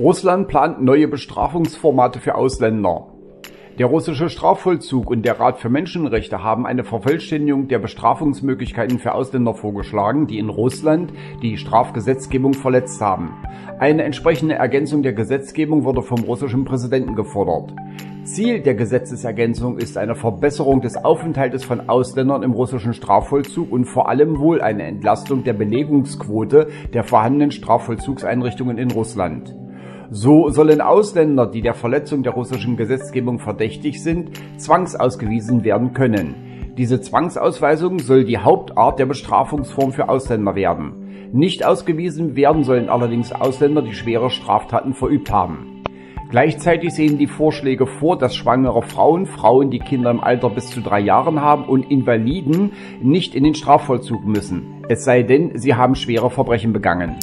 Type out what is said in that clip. Russland plant neue Bestrafungsformate für Ausländer. Der russische Strafvollzug und der Rat für Menschenrechte haben eine Vervollständigung der Bestrafungsmöglichkeiten für Ausländer vorgeschlagen, die in Russland die Strafgesetzgebung verletzt haben. Eine entsprechende Ergänzung der Gesetzgebung wurde vom russischen Präsidenten gefordert. Ziel der Gesetzesergänzung ist eine Verbesserung des Aufenthaltes von Ausländern im russischen Strafvollzug und vor allem wohl eine Entlastung der Belegungsquote der vorhandenen Strafvollzugseinrichtungen in Russland. So sollen Ausländer, die der Verletzung der russischen Gesetzgebung verdächtig sind, zwangsausgewiesen werden können. Diese Zwangsausweisung soll die Hauptart der Bestrafungsform für Ausländer werden. Nicht ausgewiesen werden sollen allerdings Ausländer, die schwere Straftaten verübt haben. Gleichzeitig sehen die Vorschläge vor, dass schwangere Frauen, Frauen, die Kinder im Alter bis zu 3 Jahren haben und Invaliden nicht in den Strafvollzug müssen, es sei denn, sie haben schwere Verbrechen begangen.